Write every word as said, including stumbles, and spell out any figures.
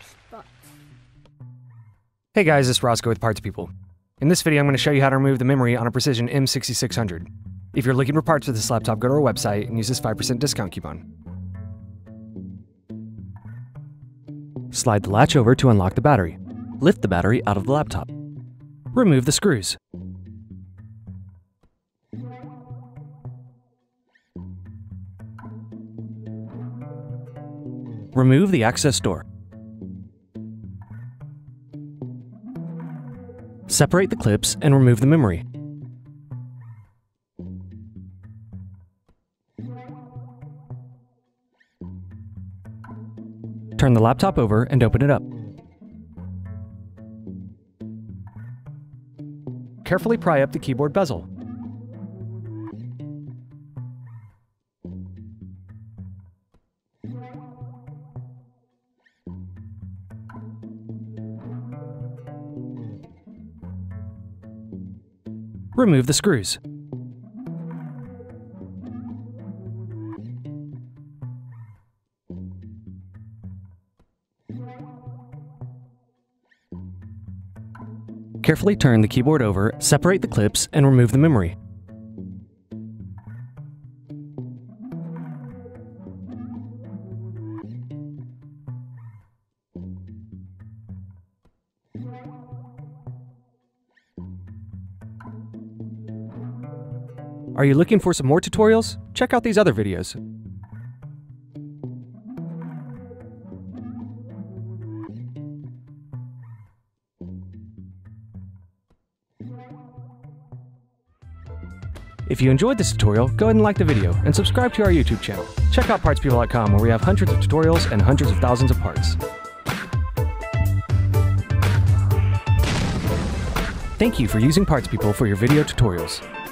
spots. Hey guys, it's Roscoe with Parts People. In this video I'm going to show you how to remove the memory on a Precision M sixty-six hundred. If you're looking for parts for this laptop, go to our website and use this five percent discount coupon. Slide the latch over to unlock the battery. Lift the battery out of the laptop. Remove the screws. Remove the access door. Separate the clips and remove the memory. Turn the laptop over and open it up. Carefully pry up the keyboard bezel. Remove the screws. Carefully turn the keyboard over, separate the clips, and remove the memory. Are you looking for some more tutorials? Check out these other videos. If you enjoyed this tutorial, go ahead and like the video and subscribe to our YouTube channel. Check out parts people dot com where we have hundreds of tutorials and hundreds of thousands of parts. Thank you for using Parts People for your video tutorials.